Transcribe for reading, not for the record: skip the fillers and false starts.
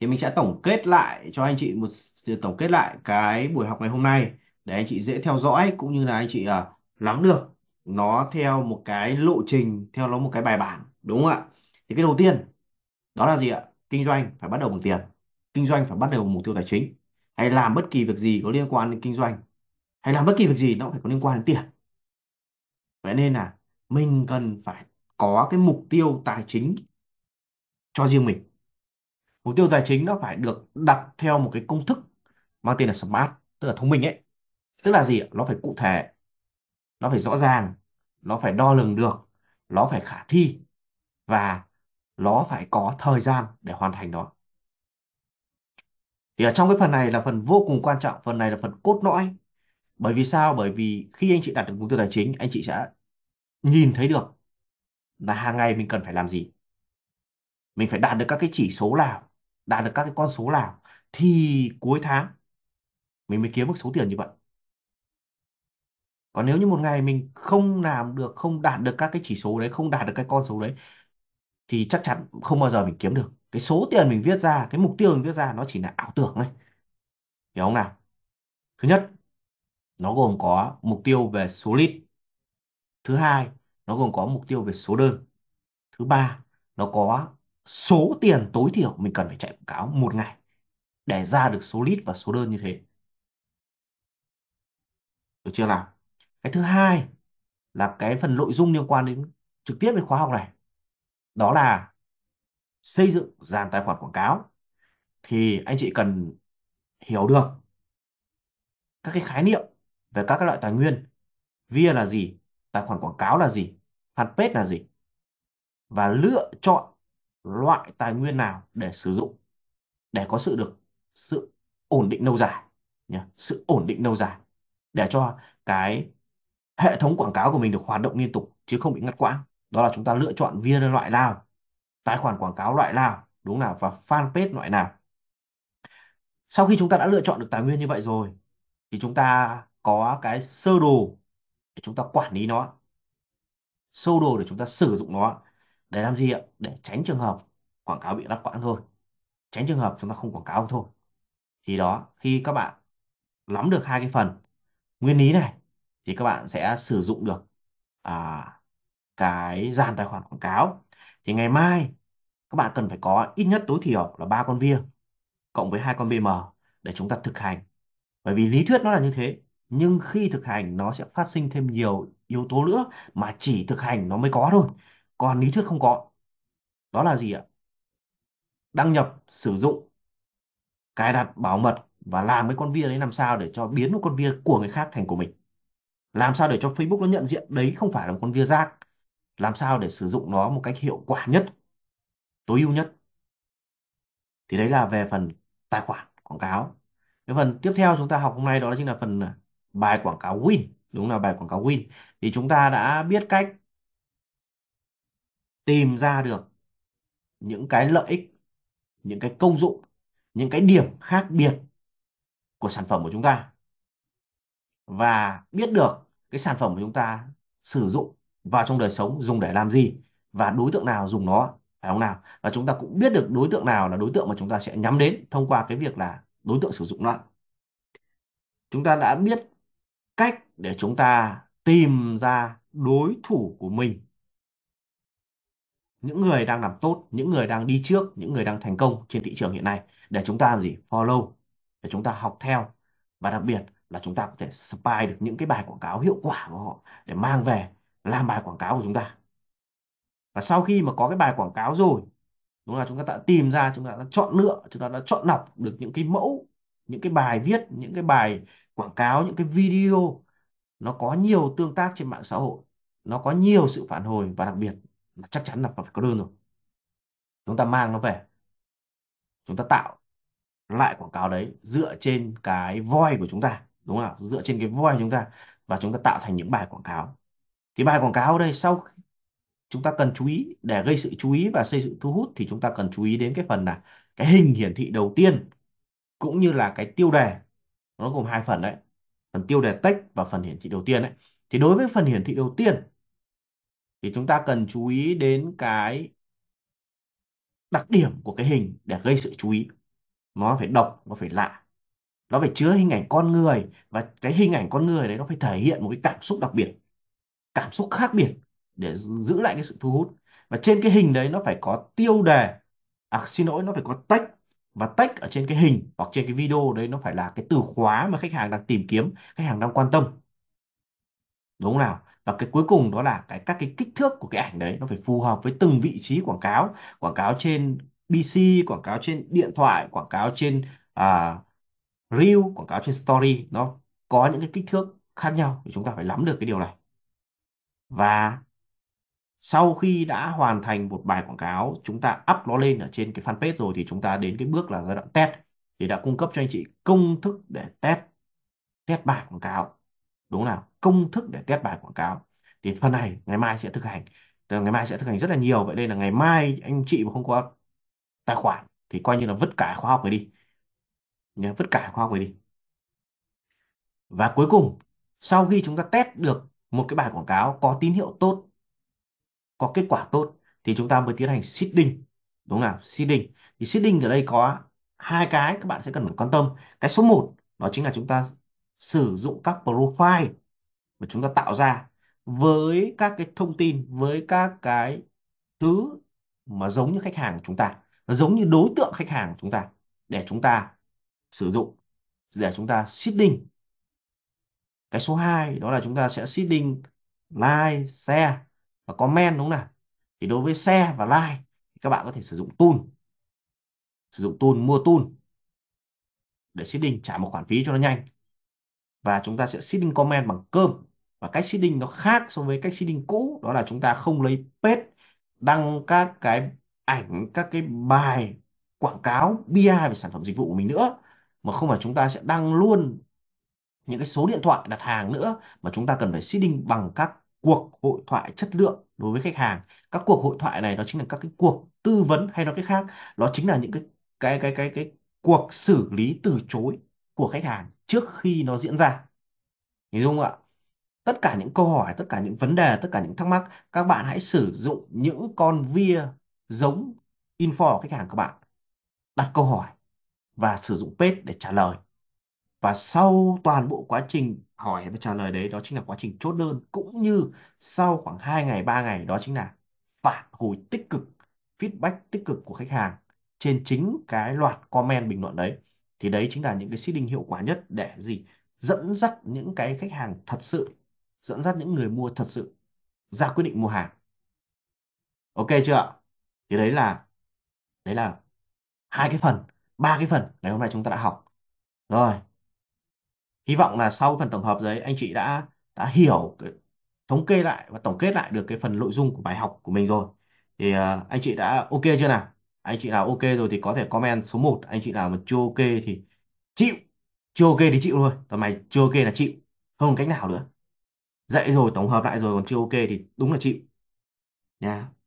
Thì mình sẽ tổng kết lại cho anh chị một tổng kết lại cái buổi học ngày hôm nay để anh chị dễ theo dõi, cũng như là anh chị nắm được nó theo một cái lộ trình, theo nó một cái bài bản, đúng không ạ? Thì cái đầu tiên đó là gì ạ? Kinh doanh phải bắt đầu bằng tiền, kinh doanh phải bắt đầu bằng mục tiêu tài chính, hay làm bất kỳ việc gì có liên quan đến kinh doanh, hay làm bất kỳ việc gì nó cũng phải có liên quan đến tiền. Vậy nên là mình cần phải có cái mục tiêu tài chính cho riêng mình. Mục tiêu tài chính nó phải được đặt theo một cái công thức mang tên là SMART, tức là thông minh ấy. Tức là gì? Nó phải cụ thể, nó phải rõ ràng, nó phải đo lường được, nó phải khả thi, và nó phải có thời gian để hoàn thành nó. Thì ở trong cái phần này là phần vô cùng quan trọng, phần này là phần cốt lõi. Bởi vì sao? Bởi vì khi anh chị đạt được mục tiêu tài chính, anh chị sẽ nhìn thấy được là hàng ngày mình cần phải làm gì, mình phải đạt được các cái chỉ số nào, đạt được các cái con số nào, thì cuối tháng mình mới kiếm được số tiền như vậy. Còn nếu như một ngày mình không làm được, không đạt được các cái chỉ số đấy, không đạt được cái con số đấy, thì chắc chắn không bao giờ mình kiếm được. Cái số tiền mình viết ra, cái mục tiêu mình viết ra nó chỉ là ảo tưởng thôi. Hiểu không nào? Thứ nhất, nó gồm có mục tiêu về số lít. Thứ hai, nó gồm có mục tiêu về số đơn. Thứ ba, nó có số tiền tối thiểu mình cần phải chạy quảng cáo một ngày để ra được số lít và số đơn như thế. Được chưa nào? Cái thứ hai là cái phần nội dung liên quan đến trực tiếp đến khóa học này. Đó là xây dựng dàn tài khoản quảng cáo. Thì anh chị cần hiểu được các cái khái niệm về các cái loại tài nguyên. VIA là gì? Tài khoản quảng cáo là gì? Fanpage là gì? Và lựa chọn loại tài nguyên nào để sử dụng để có sự ổn định lâu dài nhé, sự ổn định lâu dài để cho cái hệ thống quảng cáo của mình được hoạt động liên tục chứ không bị ngắt quãng. Đó là chúng ta lựa chọn VIA loại nào, tài khoản quảng cáo loại nào, đúng nào, và fanpage loại nào. Sau khi chúng ta đã lựa chọn được tài nguyên như vậy rồi thì chúng ta có cái sơ đồ để chúng ta quản lý nó, sơ đồ để chúng ta sử dụng nó. Để làm gì ạ? Để tránh trường hợp quảng cáo bị ngắt quãng thôi. Tránh trường hợp chúng ta không quảng cáo thôi. Thì đó, khi các bạn nắm được hai cái phần nguyên lý này thì các bạn sẽ sử dụng được cái dàn tài khoản quảng cáo. Thì ngày mai các bạn cần phải có ít nhất tối thiểu là 3 con VIA cộng với 2 con BM để chúng ta thực hành. Bởi vì lý thuyết nó là như thế, nhưng khi thực hành nó sẽ phát sinh thêm nhiều yếu tố nữa mà chỉ thực hành nó mới có thôi. Còn lý thuyết không có. Đó là gì ạ? Đăng nhập, sử dụng, cài đặt, bảo mật và làm cái con VIA đấy làm sao để cho biến một con VIA của người khác thành của mình. Làm sao để cho Facebook nó nhận diện đấy không phải là một con VIA rác. Làm sao để sử dụng nó một cách hiệu quả nhất, tối ưu nhất. Thì đấy là về phần tài khoản quảng cáo. Cái phần tiếp theo chúng ta học hôm nay đó chính là phần bài quảng cáo Win. Đúng là bài quảng cáo Win. Thì chúng ta đã biết cách tìm ra được những cái lợi ích, những cái công dụng, những cái điểm khác biệt của sản phẩm của chúng ta. Và biết được cái sản phẩm của chúng ta sử dụng vào trong đời sống dùng để làm gì và đối tượng nào dùng nó, phải không nào? Và chúng ta cũng biết được đối tượng nào là đối tượng mà chúng ta sẽ nhắm đến thông qua cái việc là đối tượng sử dụng nó. Chúng ta đã biết cách để chúng ta tìm ra đối thủ của mình, những người đang làm tốt, những người đang đi trước, những người đang thành công trên thị trường hiện nay để chúng ta làm gì? Follow, để chúng ta học theo, và đặc biệt là chúng ta có thể spy được những cái bài quảng cáo hiệu quả của họ để mang về làm bài quảng cáo của chúng ta. Và sau khi mà có cái bài quảng cáo rồi, đúng là chúng ta đã tìm ra, chúng ta đã chọn lựa, chúng ta đã chọn lọc được những cái mẫu, những cái bài viết, những cái bài quảng cáo, những cái video nó có nhiều tương tác trên mạng xã hội, nó có nhiều sự phản hồi, và đặc biệt chắc chắn là phải có đơn rồi. Chúng ta mang nó về, chúng ta tạo lại quảng cáo đấy dựa trên cái voice của chúng ta, đúng không ạ? Dựa trên cái voice của chúng ta, và chúng ta tạo thành những bài quảng cáo. Thì bài quảng cáo ở đây sau chúng ta cần chú ý để gây sự chú ý và xây dựng thu hút, thì chúng ta cần chú ý đến cái phần là cái hình hiển thị đầu tiên cũng như là cái tiêu đề. Nó gồm hai phần đấy, phần tiêu đề text và phần hiển thị đầu tiên đấy. Thì đối với phần hiển thị đầu tiên thì chúng ta cần chú ý đến cái đặc điểm của cái hình để gây sự chú ý. nó phải độc, nó phải lạ, nó phải chứa hình ảnh con người, và cái hình ảnh con người đấy nó phải thể hiện một cái cảm xúc đặc biệt, cảm xúc khác biệt để giữ lại cái sự thu hút. Và trên cái hình đấy nó phải có tiêu đề, nó phải có text, và text ở trên cái hình hoặc trên cái video đấy nó phải là cái từ khóa mà khách hàng đang tìm kiếm, khách hàng đang quan tâm, đúng không nào? Và cái cuối cùng đó là các cái kích thước của cái ảnh đấy nó phải phù hợp với từng vị trí quảng cáo, trên PC, quảng cáo trên điện thoại, quảng cáo trên reel, quảng cáo trên story, nó có những cái kích thước khác nhau thì chúng ta phải nắm được cái điều này. Và sau khi đã hoàn thành một bài quảng cáo, chúng ta up nó lên ở trên cái fanpage rồi, thì chúng ta đến cái bước là giai đoạn test. Thì đã cung cấp cho anh chị công thức để test bài quảng cáo, đúng không nào? Công thức để test bài quảng cáo thì phần này ngày mai sẽ thực hành, rất là nhiều. Vậy đây là ngày mai anh chị mà không có tài khoản thì coi như là vứt cả khóa học này đi, Và cuối cùng, sau khi chúng ta test được một cái bài quảng cáo có tín hiệu tốt, có kết quả tốt, thì chúng ta mới tiến hành seeding, đúng không nào? Seeding thì seeding ở đây có hai cái các bạn sẽ cần phải quan tâm. Cái số 1 đó chính là chúng ta sử dụng các profile mà chúng ta tạo ra với các cái thông tin, với các cái thứ mà giống như khách hàng chúng ta, giống như đối tượng khách hàng chúng ta, để chúng ta sử dụng, để chúng ta seeding. Cái số 2 đó là chúng ta sẽ seeding like, share và comment, đúng không nào? Thì đối với share và like thì các bạn có thể sử dụng tool, mua tool để seeding, trả một khoản phí cho nó nhanh. Và chúng ta sẽ seeding comment bằng cơm. Và cách seeding nó khác so với cách seeding cũ, đó là chúng ta không lấy page đăng các cái ảnh, các cái bài quảng cáo BI về sản phẩm dịch vụ của mình nữa, mà không phải chúng ta sẽ đăng luôn những cái số điện thoại đặt hàng nữa, mà chúng ta cần phải seeding bằng các cuộc hội thoại chất lượng đối với khách hàng. Các cuộc hội thoại này đó chính là các cái cuộc tư vấn, hay nói cách khác, đó chính là những cái cuộc xử lý từ chối của khách hàng trước khi nó diễn ra. Hiểu không ạ? Tất cả những câu hỏi, tất cả những vấn đề, tất cả những thắc mắc, các bạn hãy sử dụng những con via giống info của khách hàng các bạn. Đặt câu hỏi và sử dụng page để trả lời. Và sau toàn bộ quá trình hỏi và trả lời đấy, đó chính là quá trình chốt đơn, cũng như sau khoảng 2 ngày, 3 ngày, đó chính là phản hồi tích cực, feedback tích cực của khách hàng trên chính cái loạt comment bình luận đấy. Thì đấy chính là những cái seeding hiệu quả nhất để gì? Dẫn dắt những cái khách hàng thật sự, dẫn dắt những người mua thật sự ra quyết định mua hàng. Ok chưa ạ? Thì đấy là ba cái phần ngày hôm nay chúng ta đã học rồi. Hy vọng là sau phần tổng hợp đấy anh chị đã hiểu, thống kê lại và tổng kết lại được cái phần nội dung của bài học của mình rồi. Thì anh chị đã ok chưa nào? Anh chị nào ok rồi thì có thể comment số 1, anh chị nào mà chưa ok thì chịu, chưa ok thì chịu thôi, còn mày chưa ok là chịu, không cách nào nữa. Dạy rồi, tổng hợp lại rồi còn chưa ok thì đúng là chịu nha.